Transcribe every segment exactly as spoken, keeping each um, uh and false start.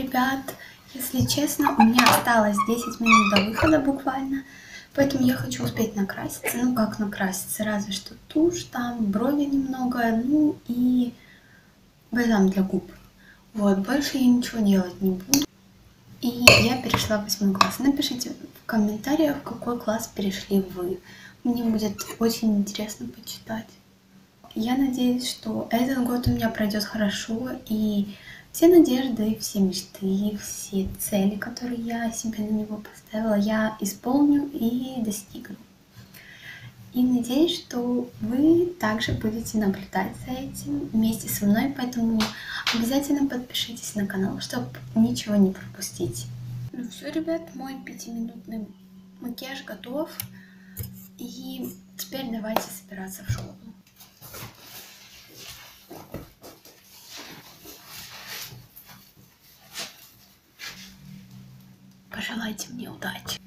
ребят, если честно, у меня осталось десять минут до выхода буквально, поэтому я хочу успеть накраситься. Ну как накраситься, разве что тушь, там брови немного, ну и бальзам для губ. Вот, больше я ничего делать не буду. И я перешла в восьмой класс. Напишите в комментариях, в какой класс перешли вы. Мне будет очень интересно почитать. Я надеюсь, что этот год у меня пройдет хорошо, и все надежды, все мечты, все цели, которые я себе на него поставила, я исполню и достигну. И надеюсь, что вы также будете наблюдать за этим вместе со мной, поэтому обязательно подпишитесь на канал, чтобы ничего не пропустить. Ну все, ребят, мой пятиминутный макияж готов. И теперь давайте собираться в школу. Пожелайте мне удачи.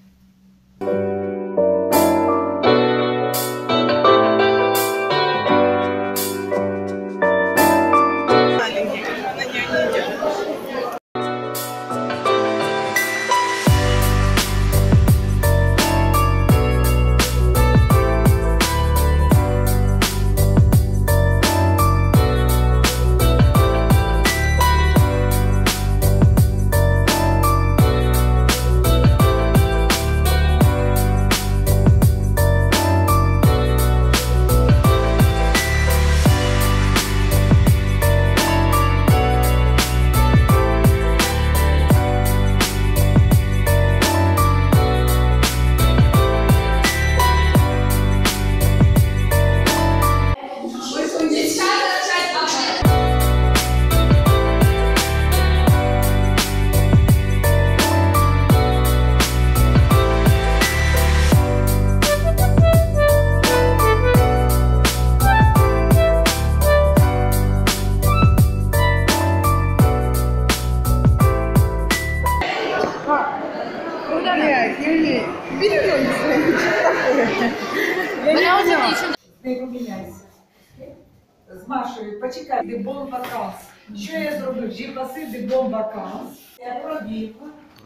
З Машою, почекай, де бон ваканс. Що я зроблю? Жі паси, де бон ваканс. Я пробіг.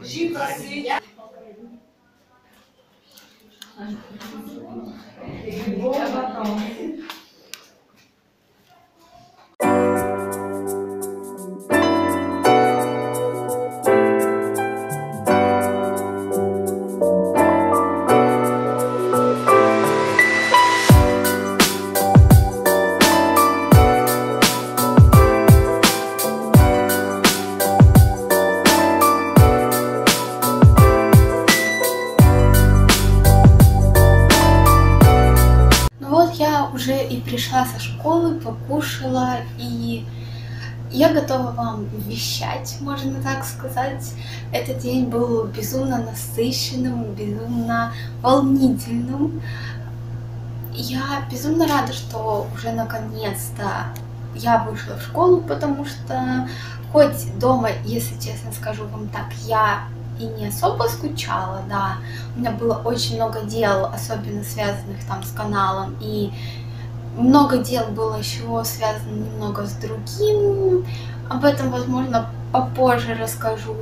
Жі паси. Де бон ваканс. Пришла со школы, покушала, и я готова вам вещать, можно так сказать. Этот день был безумно насыщенным, безумно волнительным. Я безумно рада, что уже наконец-то я вышла в школу, потому что хоть дома, если честно скажу вам так, я и не особо скучала, да. У меня было очень много дел, особенно связанных там с каналом, и много дел было еще связано немного с другим, об этом, возможно, попозже расскажу.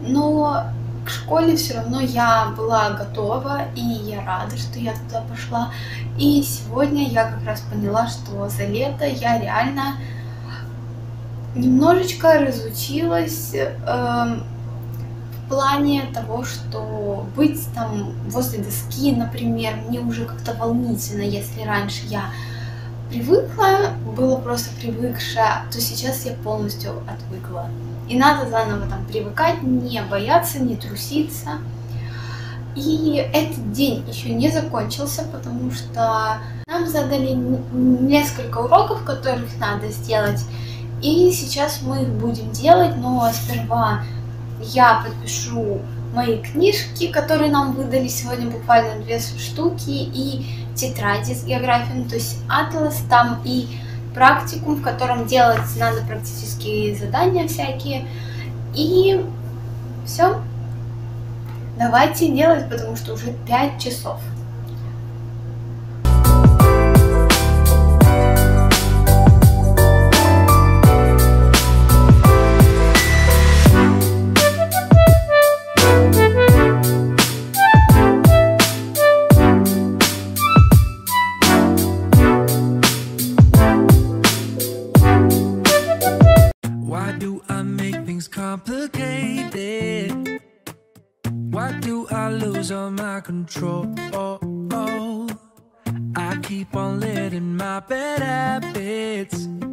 Но к школе все равно я была готова, и я рада, что я туда пошла. И сегодня я как раз поняла, что за лето я реально немножечко разучилась э, в плане того, что быть там возле доски, например, мне уже как-то волнительно, если раньше я привыкла, было просто привыкшая, то сейчас я полностью отвыкла. И надо заново там привыкать, не бояться, не труситься. И этот день еще не закончился, потому что нам задали несколько уроков, которых надо сделать. И сейчас мы их будем делать, но сперва я подпишу мои книжки, которые нам выдали сегодня, буквально две штуки, и тетради с географией, то есть атлас там и практикум, в котором делать надо практические задания всякие. И все, давайте делать, потому что уже пять часов. do, I lose all my control. I keep on letting my bad habits